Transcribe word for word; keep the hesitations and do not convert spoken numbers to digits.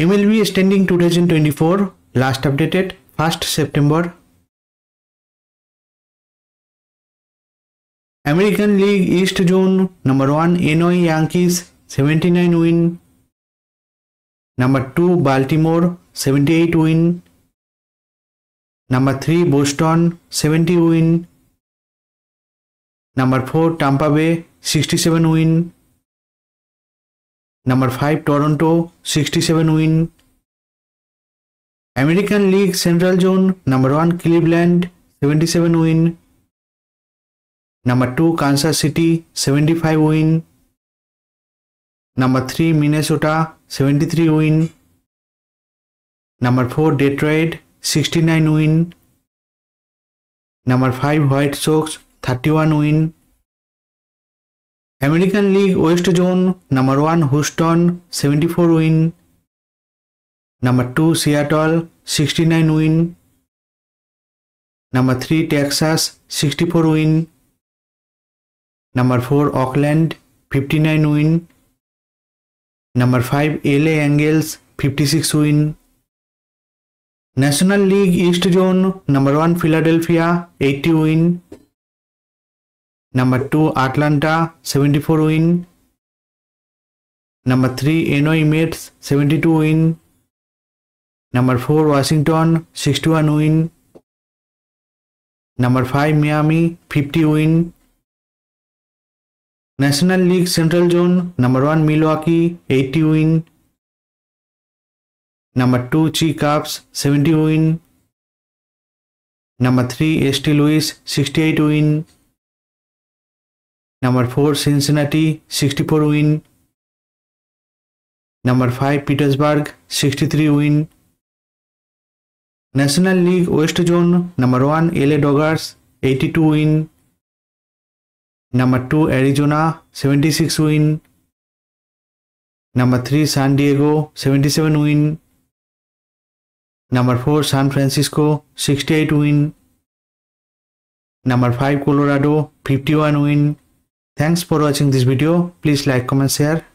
M L B standing twenty twenty-four last updated first September. American League East Zone number one N Y Yankees seventy-nine win, number two Baltimore seventy-eight win, number three Boston seventy win, number four Tampa Bay sixty-seven win, number five Toronto sixty-seven win. American League Central Zone number one Cleveland seventy-seven win, number two Kansas City seventy-five win, number three Minnesota seventy-three win, number four Detroit sixty-nine win, number five White Sox thirty-one win. American League West Zone number one Houston seventy-four win, number two Seattle sixty-nine win, number three Texas sixty-four win, number four Oakland fifty-nine win, number five L A Angels fifty-six win. National League East Zone number one Philadelphia eighty win, number two Atlanta seventy-four win, number three N Y Mets seventy-two win, number four Washington sixty-one win, number five Miami fifty win. National League Central Zone number one Milwaukee eighty win, number two Cubs seventy win, number three Saint Louis sixty-eight win, number four Cincinnati sixty-four win, number five Pittsburgh sixty-three win. National League West Zone number one L A Dodgers eighty-two win, number two Arizona seventy-six win, number three San Diego seventy-seven win, number four San Francisco sixty-eight win, number five Colorado fifty-one win. Thanks for watching this video. Please like, comment, share.